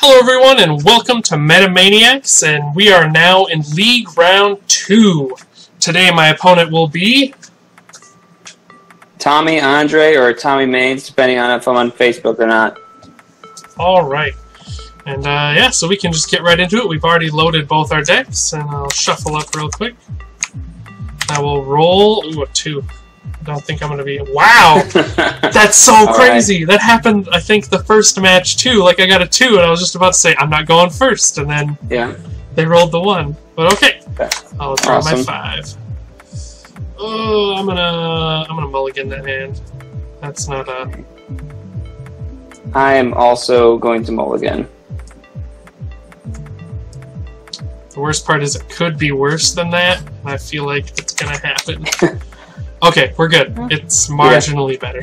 Hello everyone and welcome to Metamaniacs, and we are now in League Round 2. Today my opponent will be... Tommy Andre or Tommy Mains, depending on if I'm on Facebook or not. Alright. And yeah, so we can just get right into it. We've already loaded both our decks, and I'll shuffle up real quick. I will roll... Ooh, a 2. I don't think I'm going to be... Wow! That's so crazy! Right. That happened, I think, the first match, too. Like, I got a 2, and I was just about to say, I'm not going first, and then they rolled the 1. But okay, I'll draw my 5. Oh, I'm gonna mulligan that hand. That's not a... I am also going to mulligan. The worst part is it could be worse than that, and I feel like it's going to happen. Okay, we're good. It's marginally better.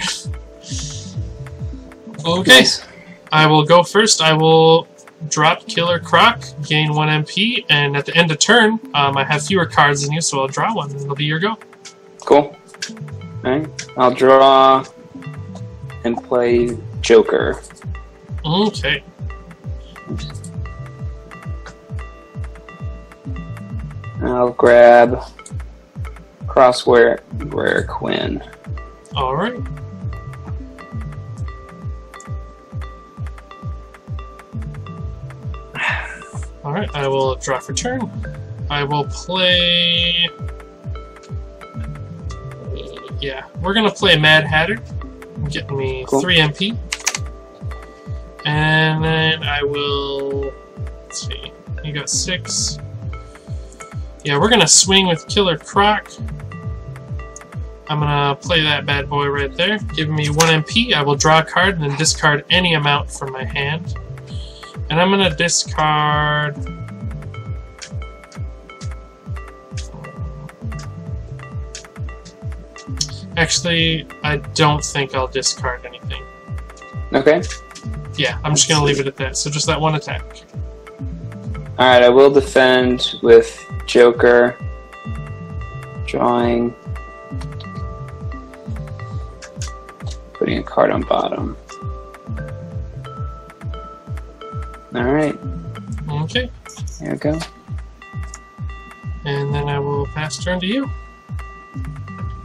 Okay, nice. I will go first. I will drop Killer Croc, gain 1 MP, and at the end of turn, I have fewer cards than you, so I'll draw one, and it'll be your go. Cool. Alright, I'll draw and play Joker. Okay. I'll grab... Crossware Rare Quinn. Alright. Alright, I will draw for turn. I will play... Yeah, we're going to play Mad Hatter. Get me 3 MP. And then I will... Let's see. You got 6. Yeah, we're going to swing with Killer Croc. I'm going to play that bad boy right there. Give me 1 MP. I will draw a card and then discard any amount from my hand. And I'm going to discard... Actually, I don't think I'll discard anything. Okay. Yeah, I'm just going to leave it at that. So just that one attack. Alright, I will defend with Joker. Drawing. Putting a card on bottom. Alright. Okay. There we go. And then I will pass turn to you.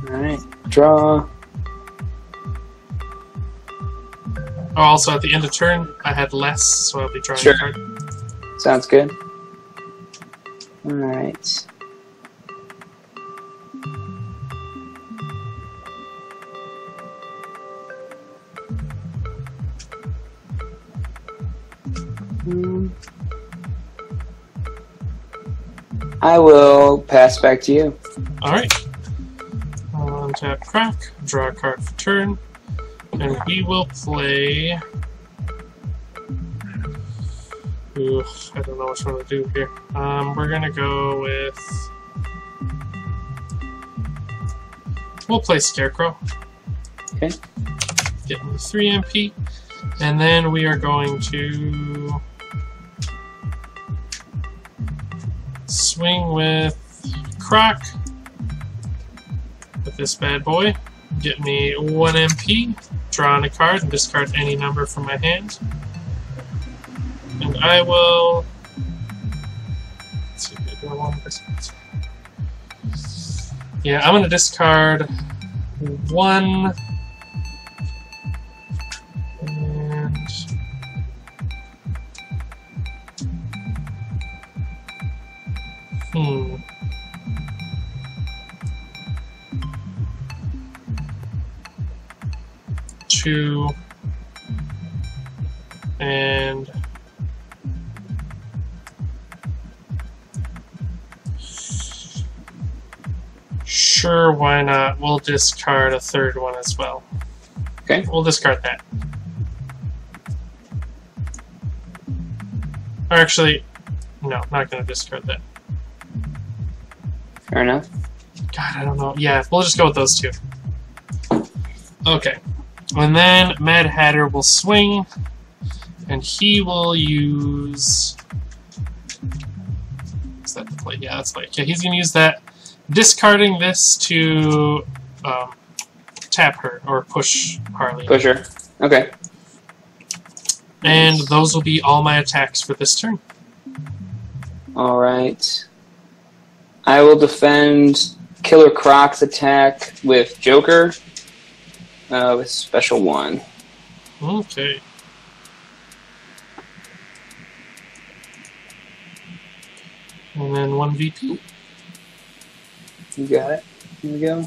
Alright, draw. Oh, also at the end of turn, I had less, so I'll be drawing a card. Sounds good. Alright. I will pass back to you. Alright. I'll untap Croc, draw a card for turn, and we will play... Ooh, I don't know which one to do here. We're gonna go with... We'll play Scarecrow. Okay. Get me 3 MP. And then we are going to... Swing with Croc. With this bad boy. Get me 1 MP. Draw on a card and discard any number from my hand. And I will. Let's see if I do one more sense. Yeah, I'm gonna discard 1 and two and. Sure, why not? We'll discard a 3rd one as well. Okay. We'll discard that. Or actually, no, not going to discard that. Fair enough. God, I don't know. Yeah, we'll just go with those 2. Okay. And then Mad Hatter will swing, and he will use... Is that the play? Yeah, that's like... Yeah, he's going to use that. Discarding this to tap her, or push Harley. Push her. Okay. And those will be all my attacks for this turn. Alright. I will defend Killer Croc's attack with Joker with special 1. Okay. And then 1 VP. You got it. Here we go.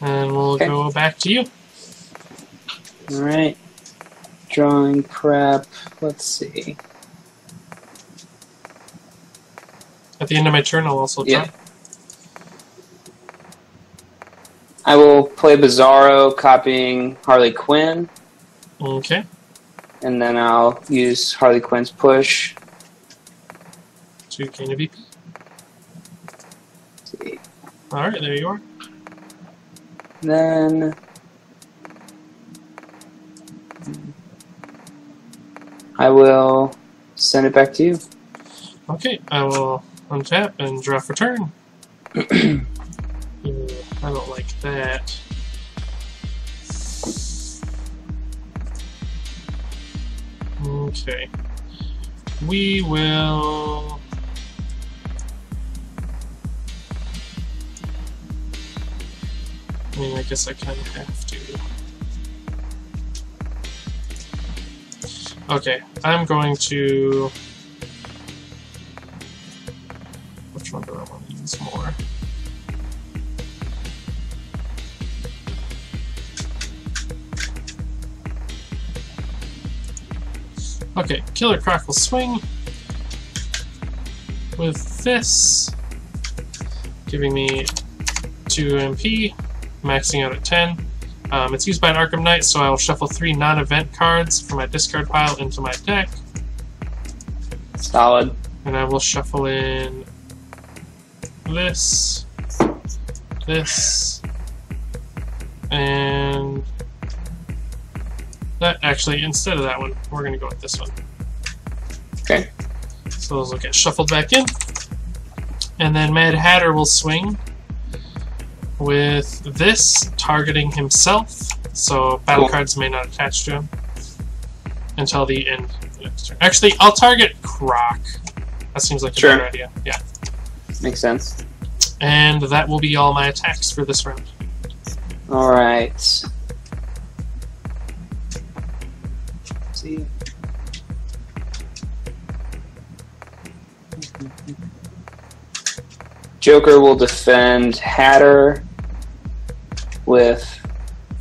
And we'll go back to you. Alright. Drawing prep. Let's see. At the end of my turn, I'll also draw. Yeah. I will play Bizarro, copying Harley Quinn. Okay. And then I'll use Harley Quinn's push. To gain a VP. Alright, there you are. Then I will send it back to you. Okay, I will untap and draw for turn. I don't like that. Okay. We will... I mean, I guess I kind of have to. Okay, I'm going to... Which one do I want to use more? Okay, Killer Croc will swing with this, giving me 2 MP. Maxing out at 10. It's used by an Arkham Knight, so I will shuffle 3 non-event cards from my discard pile into my deck. Solid. And I will shuffle in this, this, and that. Actually, instead of that one, we're going to go with this one. Okay. So those will get shuffled back in. And then Mad Hatter will swing with this, targeting himself, so battle cards may not attach to him until the end of the next turn. Actually, I'll target Croc. That seems like a better idea. Yeah. Makes sense. And that will be all my attacks for this round. Alright. See. Joker will defend Hatter with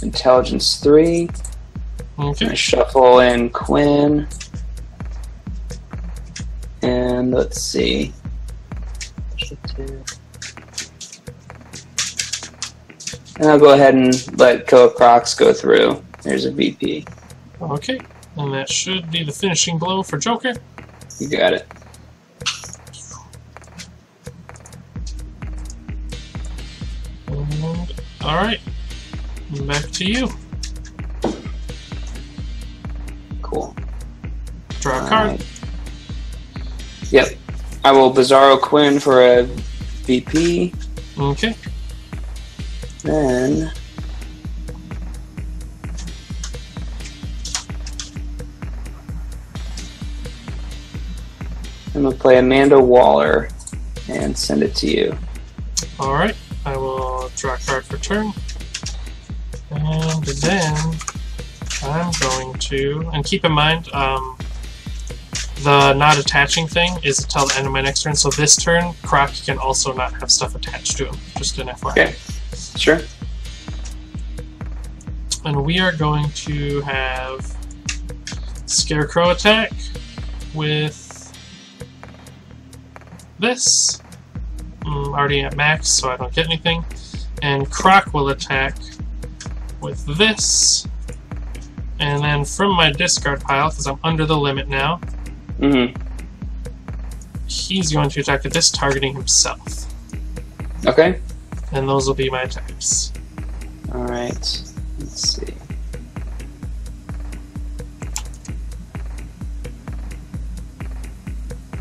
intelligence 3. Okay. I shuffle in Quinn. And let's see. And I'll go ahead and let Killer Crocs go through. There's a VP. Okay. And that should be the finishing blow for Joker. You got it. Alright. Back to you. Cool. Draw a card. Yep. I will Bizarro Quinn for a VP. Okay. Then... I'm going to play Amanda Waller and send it to you. Alright. I will draw a card for turn, and then I'm going to, and keep in mind, the not attaching thing is until the end of my next turn, so this turn, Croc can also not have stuff attached to him, just an FYI. Okay, sure. And we are going to have Scarecrow attack with this. I'm already at max, so I don't get anything. And Croc will attack with this. And then from my discard pile, because I'm under the limit now, he's going to attack with this, targeting himself. Okay. And those will be my attacks. Alright. Let's see.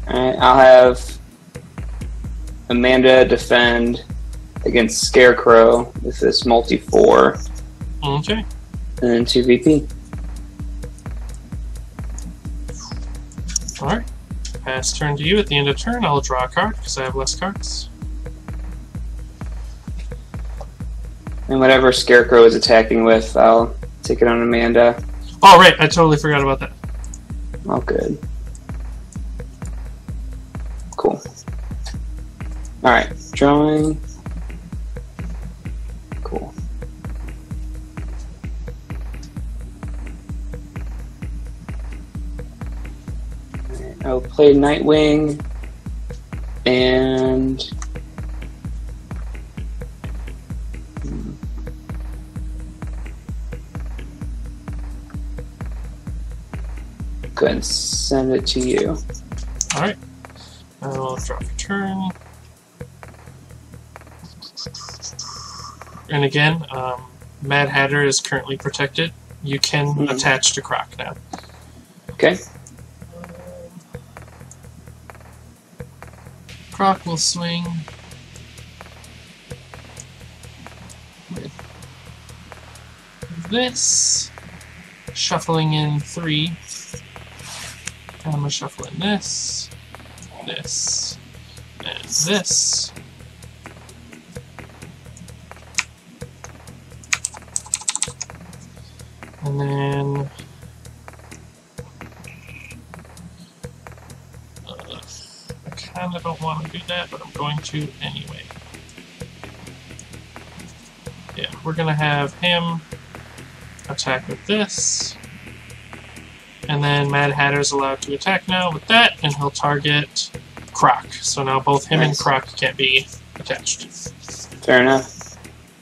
Alright, I'll have Amanda defend against Scarecrow with this multi 4. Okay. And then 2 VP. Alright, I pass turn to you. At the end of turn, I'll draw a card because I have less cards. And whatever Scarecrow is attacking with, I'll take it on Amanda. Oh, right, I totally forgot about that. Oh, good. Cool. Alright, drawing. Cool. Right, I'll play Nightwing and go ahead and send it to you. Alright. I'll drop your turn. And again, Mad Hatter is currently protected. You can attach to Croc now. Okay. Croc will swing. This. Shuffling in 3. I'm gonna shuffle in this, this, and this. And then I kind of don't want to do that, but I'm going to anyway. Yeah, we're gonna have him attack with this. And then Mad Hatter's allowed to attack now with that, and he'll target Croc. So now both him and Croc can't be attached. Fair enough.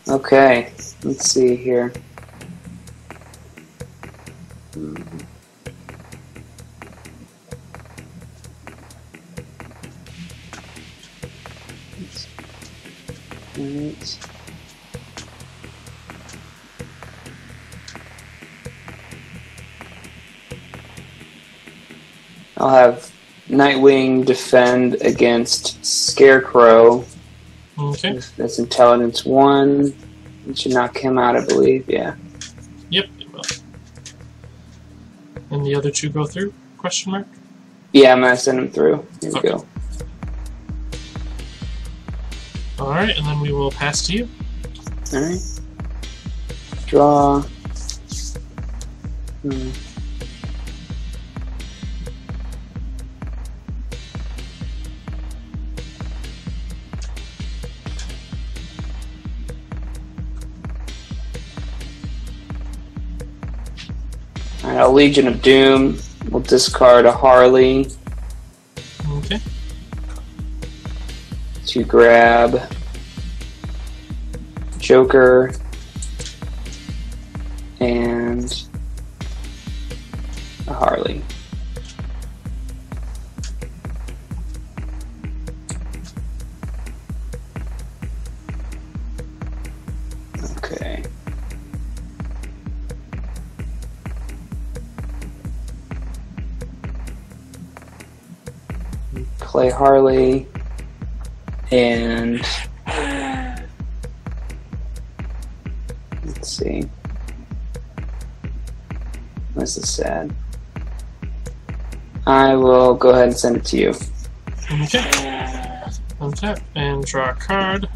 Okay, let's see here. I'll have Nightwing defend against Scarecrow. Okay. That's Intelligence 1. It should knock him out, I believe, yeah. Yep, it will. And the other two go through? Question mark? Yeah, I'm going to send them through. Here we go. Alright, and then we will pass to you. Alright. Draw. A Legion of Doom. We'll discard a Harley. Okay. To grab Joker and a Harley. Okay. Play Harley and let's see. This is sad. I will go ahead and send it to you. Okay. Untap and draw a card.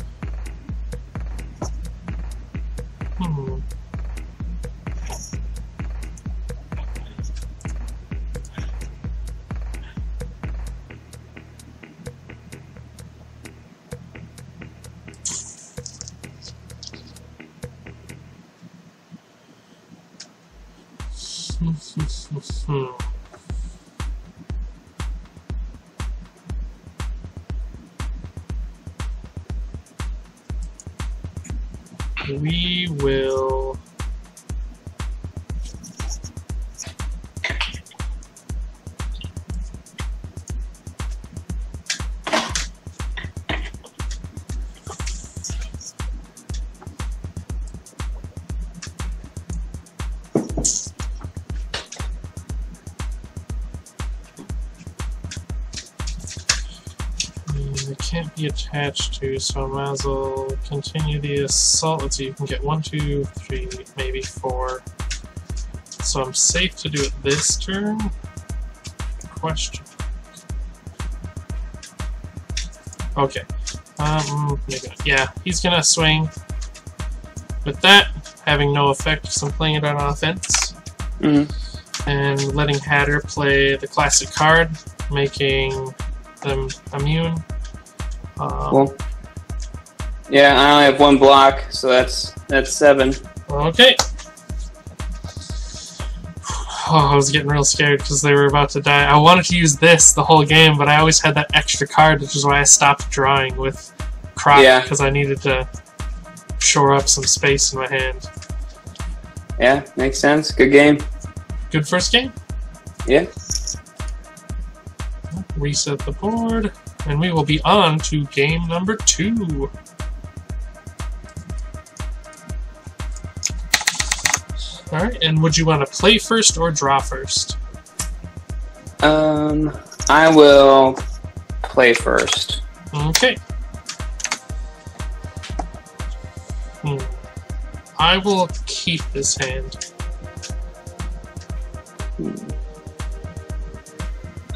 We will can't be attached to, so I might as well continue the assault. Let's see, you can get 1, 2, 3, maybe 4. So I'm safe to do it this turn? Question. Okay. Yeah, he's gonna swing with that, having no effect because I'm playing it on offense. And letting Hatter play the classic card, making them immune. Cool. Yeah, I only have one block, so that's 7. Okay. Oh, I was getting real scared because they were about to die. I wanted to use this the whole game, but I always had that extra card, which is why I stopped drawing with Croc, because I needed to shore up some space in my hand. Yeah, makes sense. Good game. Good first game? Yeah. Reset the board, and we will be on to game number 2. Alright, and would you want to play first or draw first? I will play first. Okay. I will keep this hand.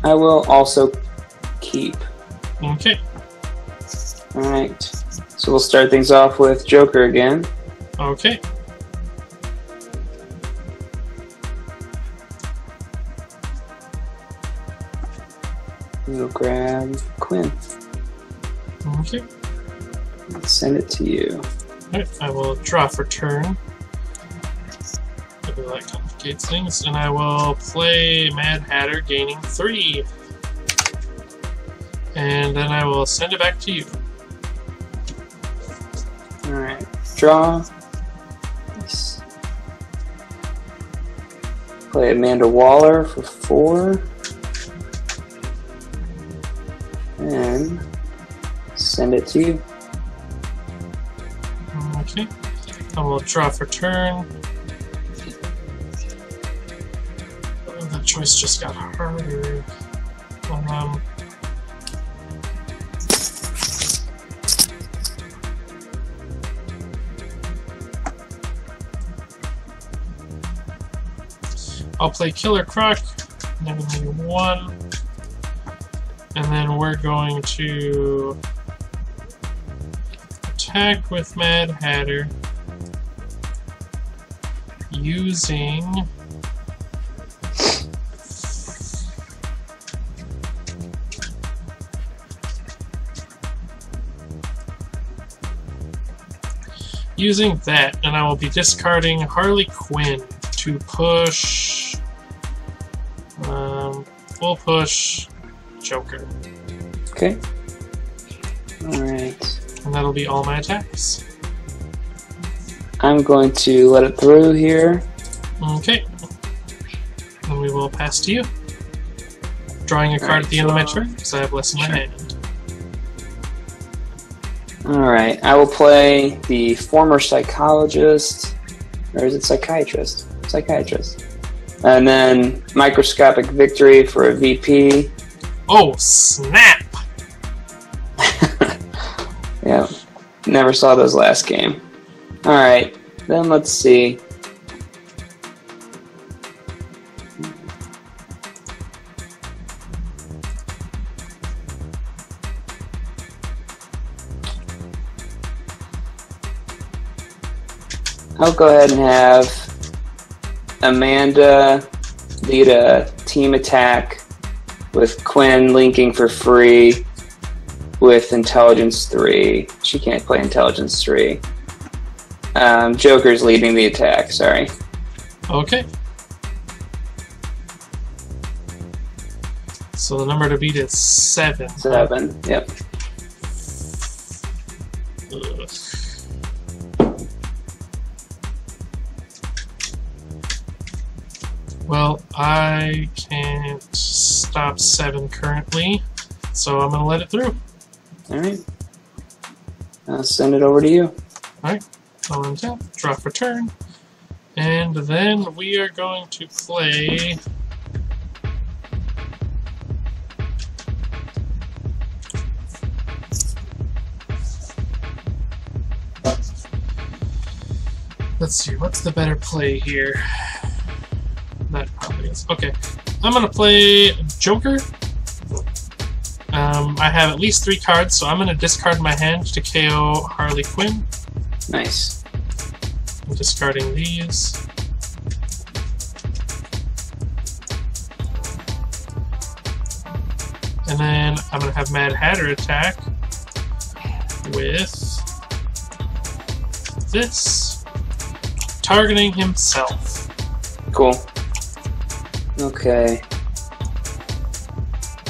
I will also keep. Okay. Alright, so we'll start things off with Joker again. Okay. We'll grab Quinn. Okay. And send it to you. Alright, I will draw for turn. Maybe that complicates things. And I will play Mad Hatter, gaining 3. And then I will send it back to you. Alright, draw. Nice. Play Amanda Waller for 4. And send it to you. Okay. I will draw for turn. Oh, that choice just got harder. I'll play Killer Croc. Never need 1. And then we're going to attack with Mad Hatter using that, and I will be discarding Harley Quinn to push we'll push Joker. Okay. Alright. And that'll be all my attacks. I'm going to let it through here. Okay. And we will pass to you. Drawing a card at the end of my turn, because I have less in my hand. Alright, I will play the former psychologist, or is it psychiatrist? Psychiatrist. And then microscopic victory for a VP. Oh, snap! Yeah, never saw those last game. Alright, then let's see. I'll go ahead and have Amanda lead a team attack with Quinn linking for free with Intelligence 3. She can't play Intelligence 3. Joker's leading the attack, sorry. Okay. So the number to beat is 7. 7, yep. Ugh. Well, I can't stop 7 currently, so I'm going to let it through. Alright. I'll send it over to you. Alright. I'll untap, draw for turn, and then we are going to play let's see, what's the better play here? That probably is. Okay. I'm gonna play Joker. I have at least 3 cards, so I'm going to discard my hand to KO Harley Quinn. Nice. I'm discarding these. And then I'm going to have Mad Hatter attack with this, targeting himself. Cool. Okay.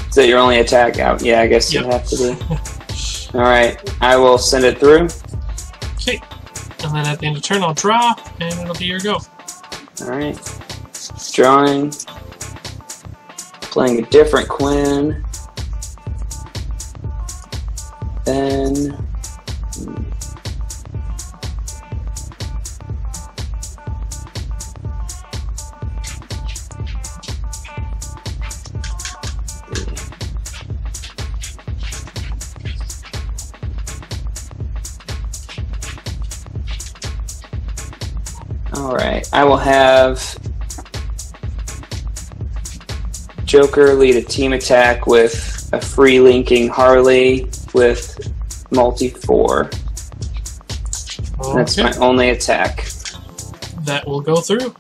Is that your only attack out? Yeah, I guess you'd have to do. Alright, I will send it through. Okay. And then at the end of turn, I'll draw, and it'll be your go. Alright. Drawing. Playing a different Quinn. Then... Alright, I will have Joker lead a team attack with a free linking Harley with multi-4. Okay. That's my only attack. That will go through.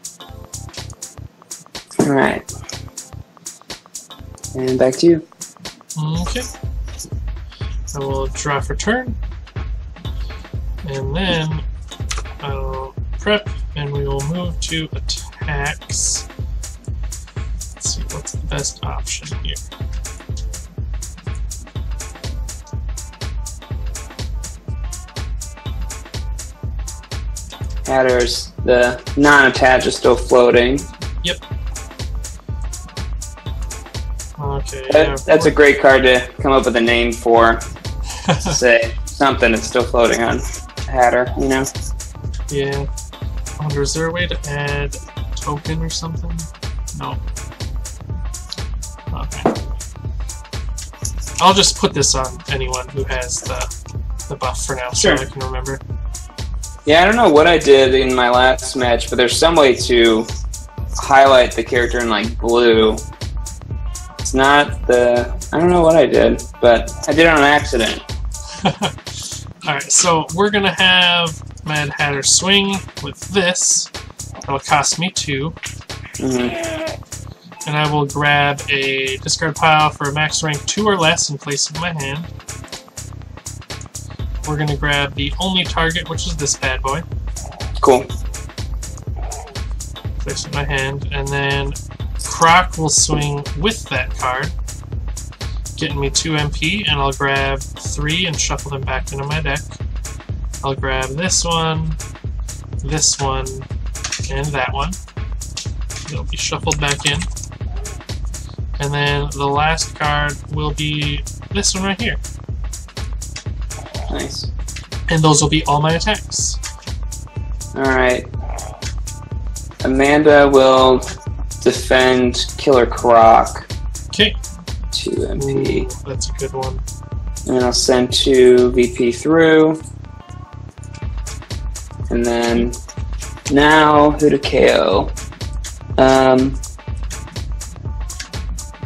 Alright. And back to you. Okay. I will draw for turn. And then I'll prep and we will move to attacks. Let's see what's the best option here. Hatter's the non-attach is still floating. Yep. Okay. That's a great card to come up with a name for. Say something that's still floating on Hatter, you know? Yeah. I wonder, is there a way to add a token or something? No. Okay. I'll just put this on anyone who has the buff for now, sure, so I can remember. Yeah, I don't know what I did in my last match, but there's some way to highlight the character in, like, blue. It's not the... I don't know what I did, but I did it on accident. Alright, so we're gonna have Mad Hatter swing with this. That'll cost me 2. Mm-hmm. And I will grab a discard pile for a max rank 2 or less and place it in my hand. We're going to grab the only target, which is this bad boy. Cool. Place it in my hand, and then Croc will swing with that card, getting me 2 MP, and I'll grab 3 and shuffle them back into my deck. I'll grab this one, and that one. It'll be shuffled back in. And then the last card will be this one right here. Nice. And those will be all my attacks. Alright. Amanda will defend Killer Croc. Okay. 2 MP. Ooh, that's a good one. And I'll send 2 VP through. And then now who to KO?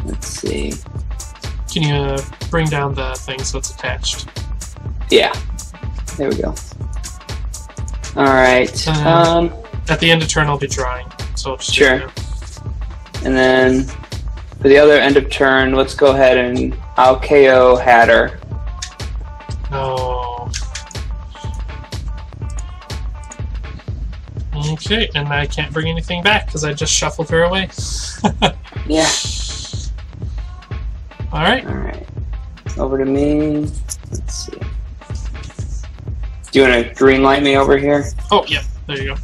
Let's see. Can you bring down the thing so it's attached? Yeah, there we go. All right. At the end of turn, I'll be drawing. So just sure. And then for the other end of turn, let's go ahead and I'll KO Hatter. Oh. Okay, and I can't bring anything back because I just shuffled her away. Yeah. All right. All right. Over to me. Let's see. Do you want to green light me over here? Oh, yeah. There you go.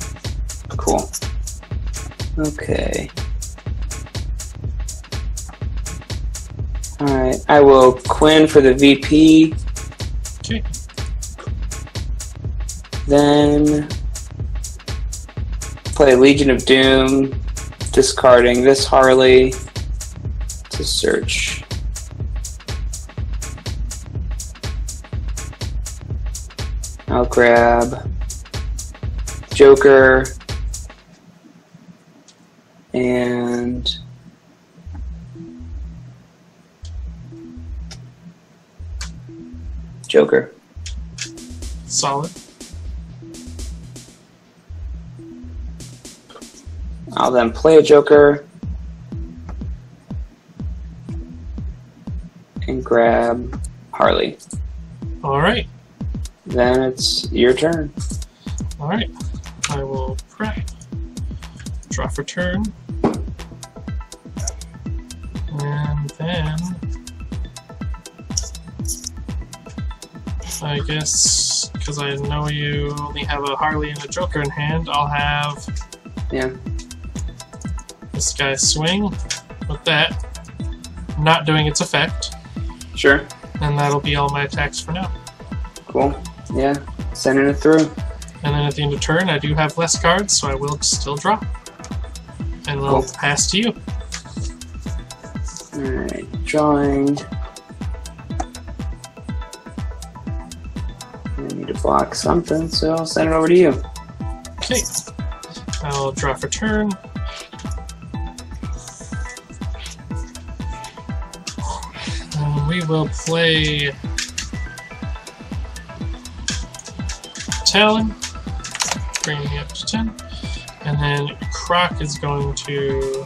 Cool. Okay. Alright, I will Quinn for the VP. Okay. Then play Legion of Doom, discarding this Harley to search. I'll grab Joker and Joker. Solid. I'll then play a Joker and grab Harley. Alright. Then it's your turn. Alright. I will pray. Draw for turn. And then I guess because I know you only have a Harley and a Joker in hand, I'll have this guy swing with that, not doing its effect. Sure. And that'll be all my attacks for now. Cool. Yeah. Sending it through. And then at the end of turn, I do have less cards, so I will still draw. And we'll pass to you. Alright, drawing. I need to block something, so I'll send it over to you. Okay. I'll draw for turn. And we will play Talon, bring me up to 10. And then Croc is going to...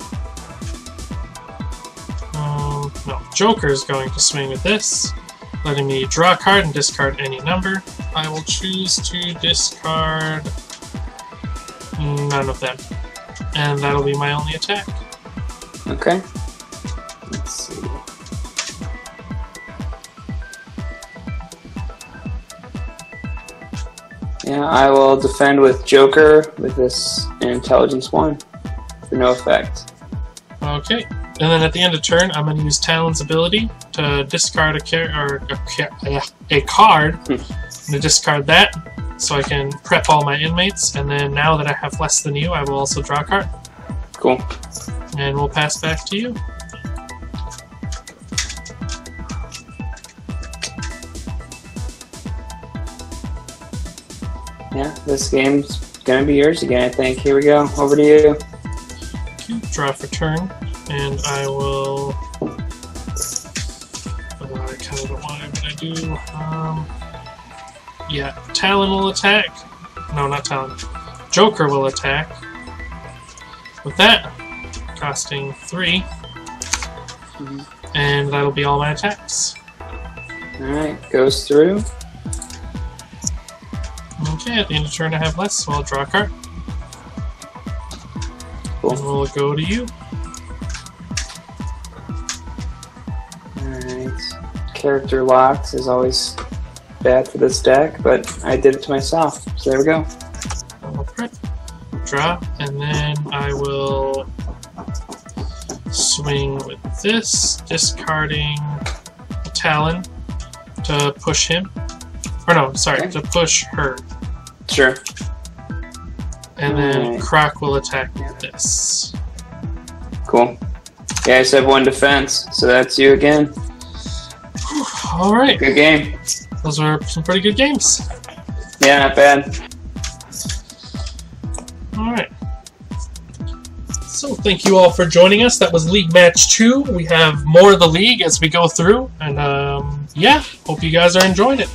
no, Joker is going to swing with this, letting me draw a card and discard any number. I will choose to discard none of them. And that'll be my only attack. Okay. Let's see. Yeah, I will defend with Joker with this intelligence 1 for no effect. Okay, and then at the end of turn, I'm going to use Talon's ability to discard a card. I'm going to discard that so I can prep all my inmates, and then now that I have less than you, I will also draw a card. Cool. And we'll pass back to you. Yeah, this game's gonna be yours again, I think. Here we go. Over to you. Okay, draw for turn, and I will. I kind of don't want to do. Yeah, Talon will attack. No, not Talon. Joker will attack. With that, costing 3, and that'll be all my attacks. All right, goes through. Okay, at the end of turn I have less, so I'll draw a card. Cool. And we'll go to you. Alright. Character locked is always bad for this deck, but I did it to myself, so there we go. I'll prep, draw, and then I will swing with this, discarding Talon to push him. Or no, sorry, to push her. Sure. And then Croc will attack with this. Cool. You guys have 1 defense, so that's you again. Alright. Good game. Those were some pretty good games. Yeah, not bad. Alright. So thank you all for joining us. That was League Match 2. We have more of the League as we go through. And yeah, hope you guys are enjoying it.